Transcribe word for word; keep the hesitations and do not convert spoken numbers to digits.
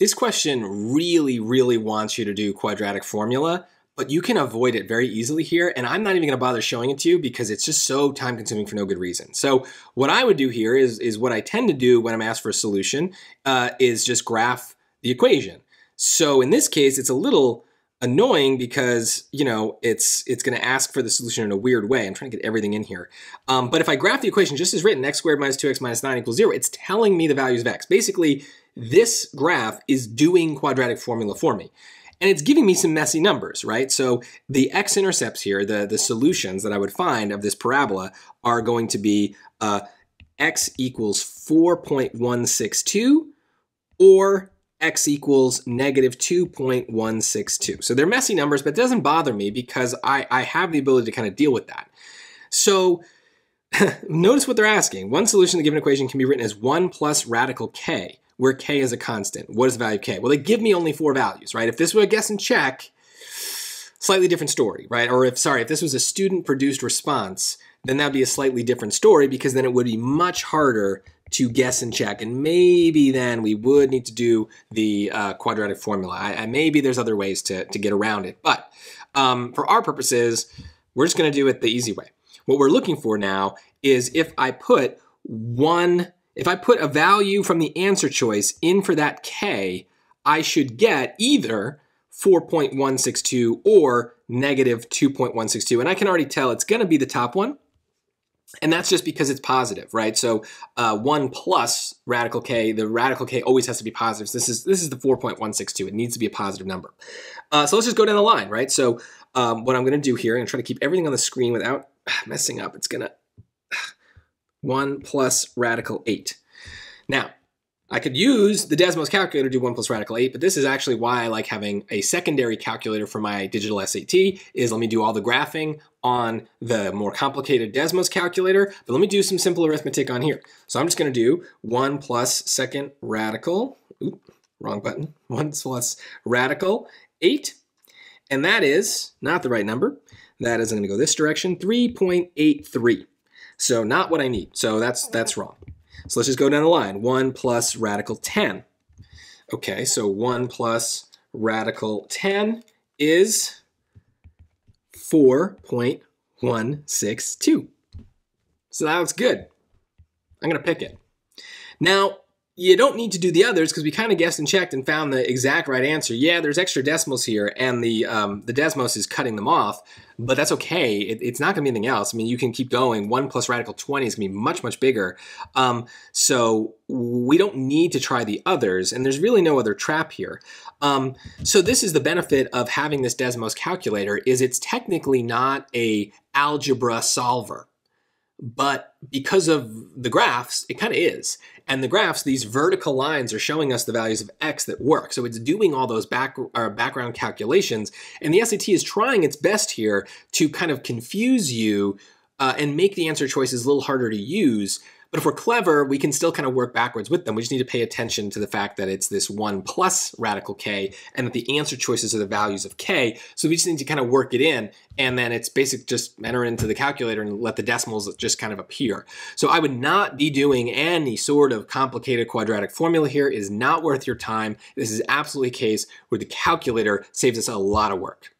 This question really, really wants you to do quadratic formula, but you can avoid it very easily here, and I'm not even gonna bother showing it to you because it's just so time consuming for no good reason. So what I would do here is, is what I tend to do when I'm asked for a solution uh, is just graph the equation. So in this case, it's a little annoying because, you know, it's it's going to ask for the solution in a weird way. I'm trying to get everything in here. Um, but if I graph the equation just as written, x squared minus two x minus nine equals zero, it's telling me the values of x. Basically, this graph is doing quadratic formula for me. And it's giving me some messy numbers, right? So the x-intercepts here, the, the solutions that I would find of this parabola are going to be uh, x equals four point one six two or x equals negative two point one six two. So they're messy numbers, but it doesn't bother me because I, I have the ability to kind of deal with that. So notice what they're asking. One solution to the given equation can be written as one plus radical k, where k is a constant. What is the value of k? Well, they give me only four values, right? If this were a guess and check, slightly different story, right? Or if, sorry, if this was a student-produced response, then that'd be a slightly different story because then it would be much harder to guess and check, and maybe then we would need to do the uh, quadratic formula. I, I, maybe there's other ways to, to get around it, but um, for our purposes, we're just gonna do it the easy way. What we're looking for now is if I put one, if I put a value from the answer choice in for that k, I should get either four point one six two or negative two point one six two, and I can already tell it's gonna be the top one. And that's just because it's positive, right? So uh, one plus radical k, the radical k always has to be positive. So this is this is the four point one six two. It needs to be a positive number. Uh, so let's just go down the line, right? So um, what I'm going to do here, I'm going to try to keep everything on the screen without messing up. It's going to one plus radical eight. Now, I could use the Desmos calculator to do one plus radical eight, but this is actually why I like having a secondary calculator for my digital S A T, is let me do all the graphing on the more complicated Desmos calculator, but let me do some simple arithmetic on here. So I'm just gonna do one plus second radical, oop, wrong button, one plus radical eight, and that is not the right number. That is, I'm gonna go this direction, three point eight three. So not what I need, so that's that's wrong. So let's just go down the line, one plus radical ten. Okay, so one plus radical ten is four point one six two. So that looks good. I'm gonna pick it. Now, you don't need to do the others because we kind of guessed and checked and found the exact right answer. Yeah, there's extra decimals here and the um, the Desmos is cutting them off, but that's okay. It, it's not gonna be anything else. I mean, you can keep going. One plus radical twenty is gonna be much, much bigger. Um, so we don't need to try the others, and there's really no other trap here. Um, so this is the benefit of having this Desmos calculator, is it's technically not a algebra solver, but because of the graphs, it kind of is. And the graphs, these vertical lines are showing us the values of x that work. So it's doing all those back, or background calculations. And the S A T is trying its best here to kind of confuse you uh, and make the answer choices a little harder to use. But if we're clever, we can still kind of work backwards with them. We just need to pay attention to the fact that it's this one plus radical k and that the answer choices are the values of k. So we just need to kind of work it in, and then it's basically just enter into the calculator and let the decimals just kind of appear. So I would not be doing any sort of complicated quadratic formula here. It is not worth your time. This is absolutely a case where the calculator saves us a lot of work.